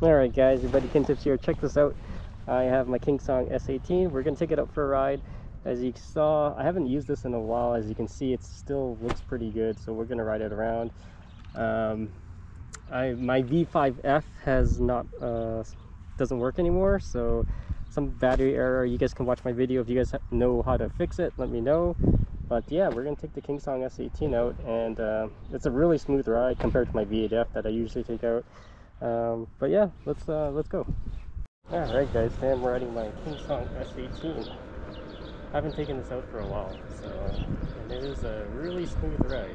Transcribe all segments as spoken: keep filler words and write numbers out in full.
Alright guys, your buddy KinTips here. Check this out. I have my Kingsong S eighteen. We're going to take it out for a ride. As you saw, I haven't used this in a while. As you can see, it still looks pretty good. So we're going to ride it around. Um, I, my V five F has not, uh, doesn't work anymore. So some battery error. You guys can watch my video. If you guys know how to fix it, let me know. But yeah, we're going to take the Kingsong S eighteen out. And uh, it's a really smooth ride compared to my V eight F that I usually take out. Um, but yeah, let's uh, let's go. Alright guys, today I'm riding my Kingsong S eighteen. I haven't taken this out for a while, so and it is a really smooth ride.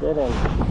didn't.